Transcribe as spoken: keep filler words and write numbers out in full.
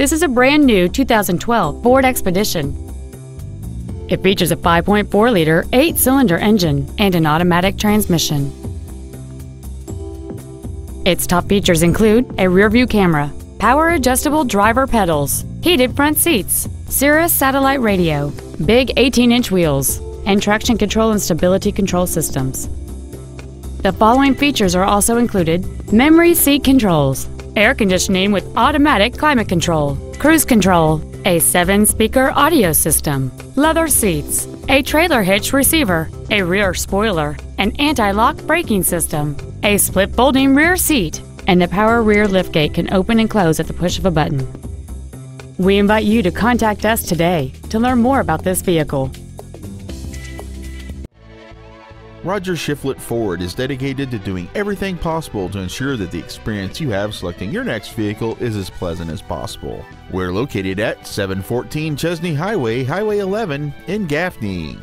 This is a brand new two thousand twelve Ford Expedition. It features a five point four liter eight-cylinder engine and an automatic transmission. Its top features include a rear-view camera, power-adjustable driver pedals, heated front seats, Sirius satellite radio, big eighteen inch wheels, and traction control and stability control systems. The following features are also included: memory seat controls, air conditioning with automatic climate control, cruise control, a seven-speaker audio system, leather seats, a trailer hitch receiver, a rear spoiler, an anti-lock braking system, a split folding rear seat, and the power rear liftgate can open and close at the push of a button. We invite you to contact us today to learn more about this vehicle. Roger Shifflett Ford is dedicated to doing everything possible to ensure that the experience you have selecting your next vehicle is as pleasant as possible. We're located at seven fourteen Chesney Highway, Highway eleven in Gaffney.